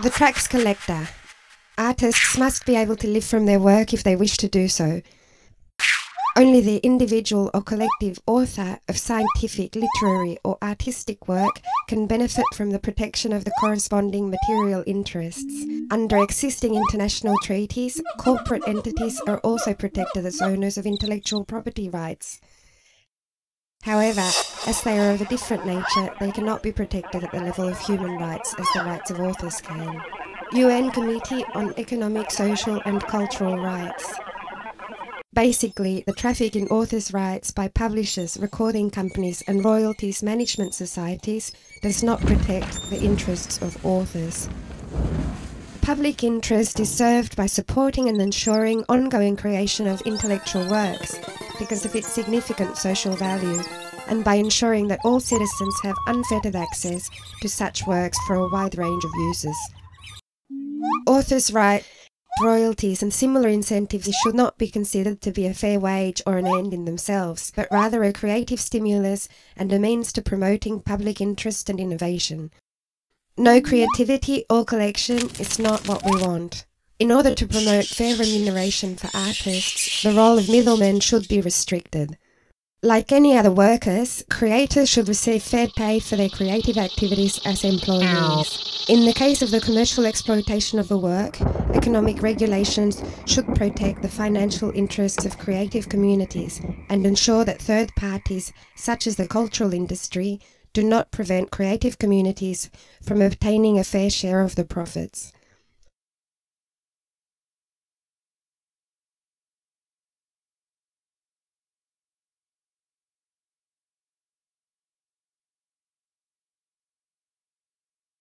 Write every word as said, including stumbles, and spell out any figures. The tax collector. Artists must be able to live from their work if they wish to do so. Only the individual or collective author of scientific, literary or artistic work can benefit from the protection of the corresponding material interests. Under existing international treaties, corporate entities are also protected as owners of intellectual property rights. However, as they are of a different nature, they cannot be protected at the level of human rights as the rights of authors can. U N Committee on Economic, Social and Cultural Rights. Basically, the traffic in authors' rights by publishers, recording companies and royalties management societies does not protect the interests of authors. Public interest is served by supporting and ensuring ongoing creation of intellectual works because of its significant social value, and by ensuring that all citizens have unfettered access to such works for a wide range of uses. Authors' rights, royalties and similar incentives should not be considered to be a fair wage or an end in themselves, but rather a creative stimulus and a means to promoting public interest and innovation. No creativity or collection is not what we want. In order to promote fair remuneration for artists, the role of middlemen should be restricted. Like any other workers, creators should receive fair pay for their creative activities as employees. In the case of the commercial exploitation of a work, economic regulations should protect the financial interests of creative communities and ensure that third parties, such as the cultural industry, do not prevent creative communities from obtaining a fair share of the profits.